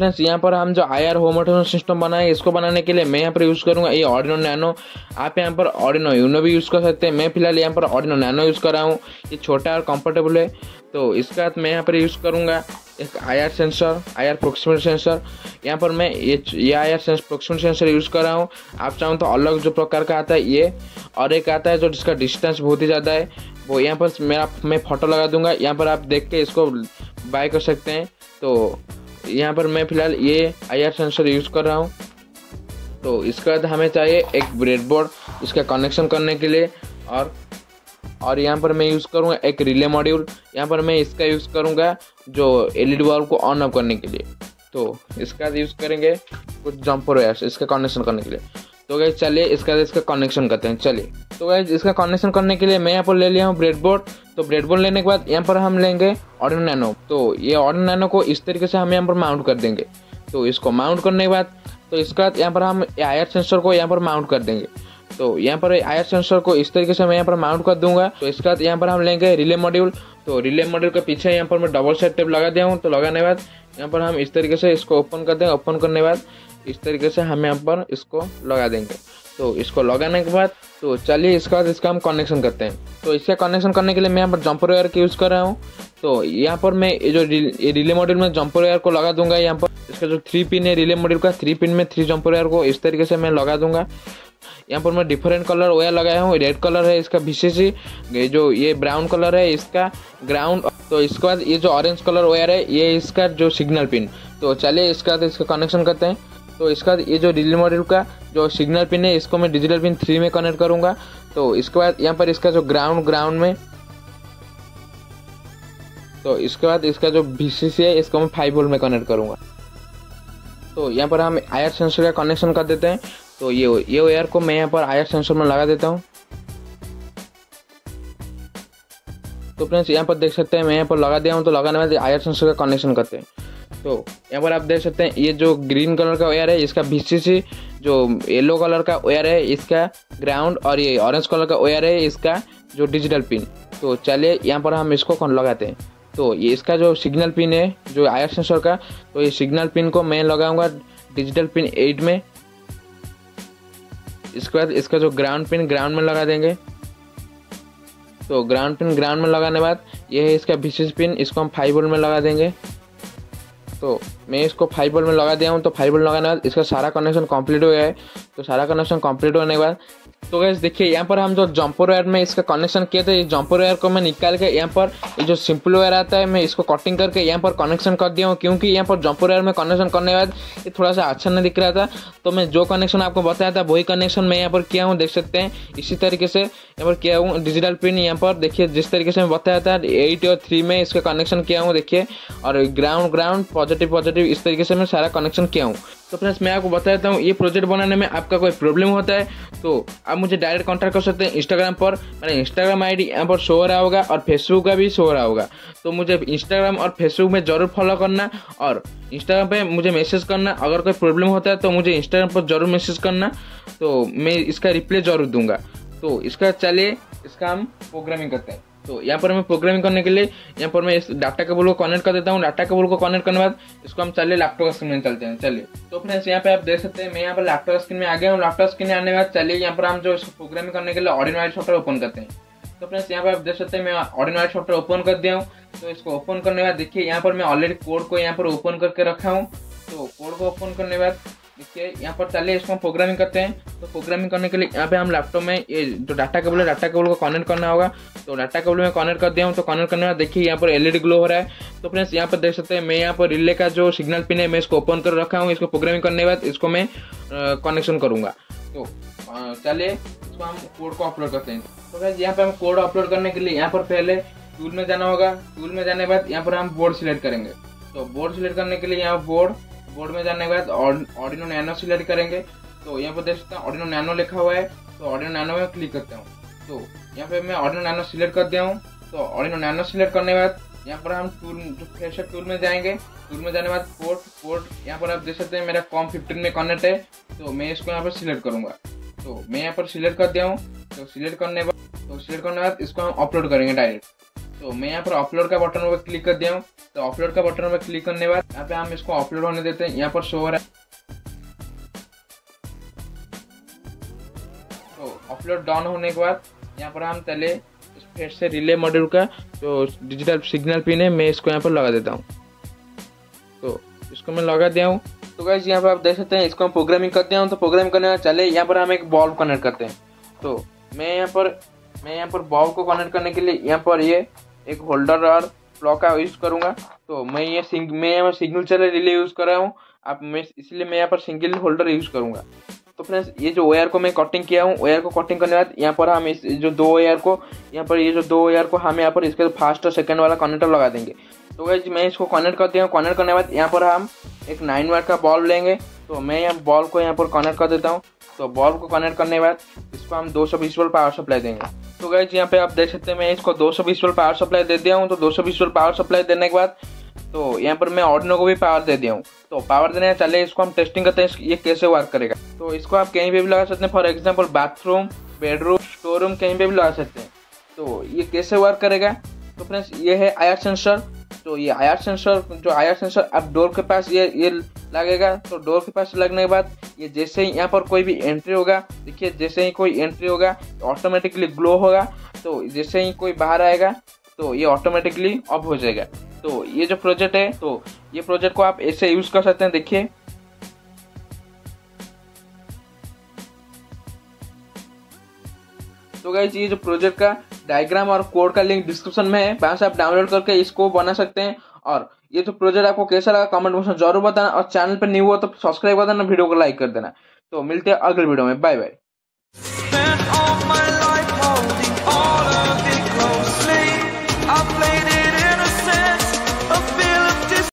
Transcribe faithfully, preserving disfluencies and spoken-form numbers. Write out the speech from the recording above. Friends यहाँ पर हम जो आईआर होम ऑटोमेशन सिस्टम बनाए, इसको बनाने के लिए मैं यहाँ पर यूज़ करूँगा ये Arduino Nano। आप यहाँ पर Arduino Uno भी यूज़ कर सकते हैं। मैं फिलहाल यहाँ पर Arduino Nano यूज़ कर रहा हूँ। ये छोटा और कंफर्टेबल है, तो इसके बाद मैं यहाँ पर यूज़ करूँगा एक IR sensor, IR proximate sensor. यहाँ पर मैं ये ये IR sense proximate sensor use कर रहा हूँ। आप चाहो तो अलग जो प्रकार का आता है ये, और एक आता है जो जिसका डिस्टेंस बहुत ही ज़्यादा है, वो यहाँ पर मेरा मैं फ़ोटो लगा दूंगा। यहाँ पर आप देख के इसको बाय कर सकते हैं। तो यहाँ पर मैं फ़िलहाल ये आईआर सेंसर यूज़ कर रहा हूँ। तो इसके बाद हमें चाहिए एक ब्रेडबोर्ड इसका कनेक्शन करने के लिए, और और यहाँ पर मैं यूज़ करूँगा एक रिले मॉड्यूल। यहाँ पर मैं इसका यूज़ करूँगा जो एलईडी बल्ब को ऑन ऑफ करने के लिए। तो इसका यूज़ करेंगे कुछ जम्पर वायर्स इसका कनेक्शन करने के लिए। तो गाइस चलिए इसका इसका कनेक्शन करते हैं। चलिए तो गाइस इसका कनेक्शन करने के लिए मैं यहाँ पर ले लिया हूँ ब्रेडबोर्ड। तो ब्रेडबोर्ड लेने के बाद यहाँ पर हम लेंगे Arduino Nano। तो ये Arduino Nano को इस तरीके से हम यहाँ पर माउंट कर देंगे। तो इसको माउंट करने के बाद तो इसके बाद यहाँ पर हम आईआर सेंसर को यहाँ पर माउंट कर देंगे। तो यहाँ पर आईआर सेंसर को इस तरीके से मैं यहाँ पर माउंट कर दूंगा। तो इसके बाद यहाँ पर हम लेंगे रिले मॉड्यूल। तो रिले मॉड्यूल के पीछे यहाँ पर मैं डबल साइड टेप लगा दिया हूँ। तो लगाने के बाद यहाँ पर हम इस तरीके से इसको ओपन कर देंगे। ओपन करने के बाद इस तरीके से हम यहाँ पर इसको लगा देंगे। तो इसको लगाने के बाद तो चलिए इसके बाद इसका हम कनेक्शन करते हैं। तो इसका कनेक्शन करने के लिए मैं यहाँ पर जम्पर वायर का यूज़ कर रहा हूँ। तो यहाँ पर मैं ये जो रिले मॉड्यूल में जम्पर वायर को लगा दूंगा। यहाँ पर इसका जो थ्री पिन है रिले मॉड्यूल का, थ्री पिन में थ्री जम्पर वायर को इस तरीके से मैं लगा दूंगा। यहाँ पर मैं डिफरेंट कलर वायर लगाया हूँ। रेड कलर है इसका वीसीसी, जो ये ब्राउन कलर है इसका ग्राउंड। तो इसके बाद ये जो ऑरेंज कलर वायर है ये इसका जो सिग्नल पिन। तो चलिए इसका इसका कनेक्शन करते हैं। तो इसका ये जो रिले मॉड्यूल का जो सिग्नल पिन है इसको मैं डिजिटल पिन थ्री में कनेक्ट करूँगा। तो इसके बाद यहाँ पर इसका जो ग्राउंड ग्राउंड में, तो इसके बाद इसका जो वीसीसी है इसको मैं फाइव वोल्ट में कनेक्ट करूँगा। तो यहाँ पर हम आईआर सेंसर का कनेक्शन कर देते हैं। तो ये ये वायर को मैं यहाँ पर आईआर सेंसर में लगा देता हूँ। तो फ्रेंड्स यहाँ पर देख सकते हैं मैं यहाँ पर लगा दिया हूँ। तो लगाने में आईआर सेंसर का कनेक्शन करते हैं। तो यहाँ पर आप देख सकते हैं ये जो ग्रीन कलर का वायर है इसका वीसीसी, जो येलो कलर का वायर है इसका ग्राउंड, और ये ऑरेंज कलर का वायर है इसका जो डिजिटल पिन। तो चलिए यहाँ पर हम इसको लगाते हैं। तो ये इसका जो सिग्नल पिन है जो आईआर सेंसर का, तो ये सिग्नल पिन को मैं लगाऊंगा डिजिटल पिन एट में। इसके बाद इसका जो ग्राउंड पिन ग्राउंड में लगा देंगे। तो ग्राउंड पिन ग्राउंड में लगाने के बाद ये है इसका वीसीसी पिन, इसको हम फाइव वोल्ट में लगा देंगे। तो मैं इसको फाइव वोल्ट में लगा दिया हूँ। तो फाइव वोल्ट लगाने के बाद इसका सारा कनेक्शन कंप्लीट हो गया है। तो सारा कनेक्शन कंप्लीट होने के बाद तो गाइस देखिए यहाँ पर हम जो जम्पर वायर में इसका कनेक्शन किए थे, इस जम्पर वायर को मैं निकाल के यहाँ पर ये जो सिंपल वायर आता है मैं इसको कटिंग करके यहाँ पर कनेक्शन कर दिया हूँ। क्योंकि यहाँ पर जम्पर वायर में कनेक्शन करने के बाद ये थोड़ा सा अच्छा नहीं दिख रहा था, तो मैं जो कनेक्शन आपको बताया था वही कनेक्शन मैं यहाँ पर किया हूँ। देख सकते हैं इसी तरीके से यहाँ पर किया हूँ। डिजिटल पिन यहाँ पर देखिए जिस तरीके से मैं बताया था एट और थ्री में इसका कनेक्शन किया हूँ देखिए, और ग्राउंड ग्राउंड पॉजिटिव पॉजिटिव इस तरीके से मैं सारा कनेक्शन किया हूँ। तो फ्रेंड्स मैं आपको बता देता हूँ ये प्रोजेक्ट बनाने में आपका कोई प्रॉब्लम होता है तो आप मुझे डायरेक्ट कांटेक्ट कर सकते हैं इंस्टाग्राम पर। मेरा इंस्टाग्राम आईडी यहाँ पर शो हो रहा होगा और फेसबुक का भी शो हो रहा होगा। तो मुझे इंस्टाग्राम और फेसबुक में जरूर फॉलो करना और इंस्टाग्राम पे मुझे मैसेज करना। अगर कोई प्रॉब्लम होता है तो मुझे इंस्टाग्राम पर जरूर मैसेज करना, तो मैं इसका रिप्लाई जरूर दूंगा। तो इसका चलिए इसका हम प्रोग्रामिंग करते हैं। तो यहाँ पर मैं प्रोग्रामिंग करने के लिए यहाँ पर मैं इस डाटा केबल को कनेक्ट कर देता हूँ। डाटा केबल को कनेक्ट करने के बाद इसको हम चलिए लैपटॉप का स्क्रीन में चलते हैं। चलिए तो फ्रेंड्स यहाँ पे आप देख सकते हैं मैं यहाँ पर लैपटॉप स्क्रीन में आ गया हूँ। लैपटॉप स्क्रीन में आने के बाद चलिए यहाँ पर हम जो इसको प्रोग्रामिंग करने के लिए Arduino सॉफ्टवेयर ओपन करते हैं। तो फ्रेंड्स यहाँ पर आप देख सकते हैं मैं Arduino सॉफ्टवेयर ओपन कर दिया हूँ। तो इसको ओपन करने के बाद देखिए यहाँ पर मैं ऑलरेडी कोड को यहाँ पर ओपन करके रखा हूँ। तो कोड को ओपन करने के बाद देखिए यहाँ पर चलिए इसको प्रोग्रामिंग करते हैं। तो प्रोग्रामिंग करने के लिए यहाँ पे हम लैपटॉप में ये जो डाटा केबल है डाटा केबल को कनेक्ट करना होगा। तो डाटा केबल में कनेक्ट कर दिया हूँ। तो कनेक्ट करने के बाद देखिए यहाँ पर एलईडी ग्लो हो रहा है। तो फ्रेंड्स यहाँ पर देख सकते हैं मैं यहाँ पर रिले का जो सिग्नल पिन है मैं इसको ओपन कर रखा हूँ। इसको प्रोग्रामिंग करने के बाद इसको मैं कनेक्शन करूँगा। तो चलिए इसको हम कोड को अपलोड करते हैं। तो फ्रेंड्स यहाँ पर हम कोड अपलोड करने के लिए यहाँ पर पहले टूल में जाना होगा। टूल में जाने के बाद यहाँ पर हम बोर्ड सिलेक्ट करेंगे। तो बोर्ड सिलेक्ट करने के लिए यहाँ बोर्ड बोर्ड में जाने के बाद Arduino Nano सिलेक्ट करेंगे। तो यहाँ पर देख सकते हैं Arduino Nano लिखा हुआ है। तो Arduino Nano में क्लिक करता हूँ। तो यहाँ पे मैं Arduino Nano सिलेक्ट कर दिया हूँ। तो Arduino Nano सिलेक्ट करने के बाद यहाँ पर हम टूल जो फ्रेशर टूल में जाएंगे। टूल में जाने के बाद पोर्ट पोर्ट यहाँ पर आप देख सकते हैं मेरा कॉम फिफ्टीन में कनेक्ट है। तो मैं इसको यहाँ पर सिलेक्ट करूँगा। तो मैं यहाँ पर सिलेक्ट कर दिया हूँ। तो सिलेक्ट करने के बाद तो सिलेक्ट करने के बाद इसको हम अपलोड करेंगे डायरेक्ट। तो मैं यहाँ पर अपलोड का बटन पर क्लिक कर दिया हूँ। तो अपलोड का बटन पर क्लिक करने के बाद यहाँ पे हम इसको अपलोड होने देते हैं। यहाँ पर शो हो रहा है तो अपलोड डाउन होने के बाद यहाँ पर हम पहले फिर से रिले मॉड्यूल का जो डिजिटल सिग्नल पिन है मैं इसको यहाँ पर लगा देता हूँ। तो इसको मैं लगा दिया हूँ। तो गाइस यहाँ पर आप देख सकते हैं इसको हम प्रोग्रामिंग करते हैं। तो प्रोग्रामिंग करने चले यहाँ पर हम एक बॉल कनेक्ट करते हैं। तो मैं यहाँ पर मैं यहाँ पर बॉल को कनेक्ट करने के लिए यहाँ पर ये एक होल्डर और प्लग का यूज़ करूँगा। तो मैं ये सिंग मैं यहाँ पर सिंगल चले रिले यूज़ कर रहा हूँ आप मैं इसलिए मैं यहाँ पर सिंगल होल्डर यूज़ करूँगा। तो फ्रेंड्स ये जो वायर को मैं कटिंग किया हूँ, वायर को कटिंग करने के बाद यहाँ पर हम इस जो दो वायर को यहाँ पर ये जो दो वायर को हम यहाँ पर इसके फर्स्ट और सेकंड वाला कनेक्टर लगा देंगे। तो गाइस मैं इसको कनेक्ट करते हैं। कनेक्ट करने के बाद यहाँ पर हम एक नाइन वायर का बल्ब लेंगे। तो मैं यहाँ बल्ब को यहाँ पर कनेक्ट कर देता हूँ। तो बल्ब को कनेक्ट करने के बाद इसको हम दो सौ बीस वोल्ट पावर सप्लाई देंगे। तो गाइस यहाँ पे आप देख सकते हैं मैं इसको दो सौ बीस वोल्ट पावर सप्लाई दे दिया हूँ। तो दो सौ बीस वोल्ट पावर सप्लाई देने के बाद तो यहाँ पर मैं आर्डिनो को भी पावर दे दिया हूँ। तो पावर देने चले इसको हम टेस्टिंग करते हैं ये कैसे वर्क करेगा। तो इसको आप कहीं पे भी लगा सकते हैं, for example bathroom, bedroom, store room, कहीं पे भी लगा सकते हैं। तो ये कैसे वर्क करेगा तो फ्रेंड्स ये है आई आर सेंसर। तो ये आई आर सेंसर जो आई आर सेंसर आप डोर के पास ये ये लगेगा। तो डोर के पास लगने के बाद ये जैसे ही यहाँ पर कोई भी एंट्री होगा, देखिए जैसे ही कोई एंट्री होगा ऑटोमेटिकली ग्लो होगा। तो जैसे ही कोई बाहर आएगा तो ये ऑटोमेटिकली ऑफ हो जाएगा। तो ये जो प्रोजेक्ट है तो ये प्रोजेक्ट को आप ऐसे यूज कर सकते हैं। देखिए तो गाइस ये जो प्रोजेक्ट का डायग्राम और कोड का लिंक डिस्क्रिप्शन में है, वहां से आप डाउनलोड करके इसको बना सकते हैं। और ये जो प्रोजेक्ट आपको कैसा लगा कमेंट बॉक्स में जरूर बताना, और चैनल पर न्यू हो तो सब्सक्राइब कर देना, वीडियो को लाइक कर देना। तो मिलते हैं अगले वीडियो में, बाय बाय।